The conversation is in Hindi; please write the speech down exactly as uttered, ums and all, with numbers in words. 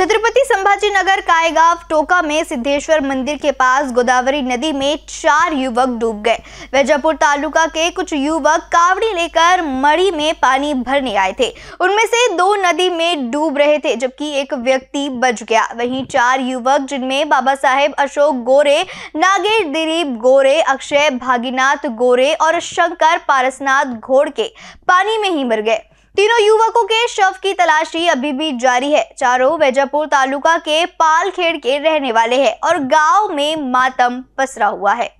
छत्रपति संभाजी नगर कायेगांव टोका में सिद्धेश्वर मंदिर के पास गोदावरी नदी में चार युवक डूब गए। वेजापुर तालुका के कुछ युवक कावड़ी लेकर मड़ी में पानी भरने आए थे। उनमें से दो नदी में डूब रहे थे जबकि एक व्यक्ति बच गया। वहीं चार युवक जिनमें बाबा साहेब अशोक गोरे, नागेश दिलीप गोरे, अक्षय भागीनाथ गोरे और शंकर पारसनाथ घोड़के पानी में ही मर गए। तीनों युवकों के शव की तलाशी अभी भी जारी है। चारों वेजापुर तालुका के पालखेड़ के रहने वाले हैं और गांव में मातम पसरा हुआ है।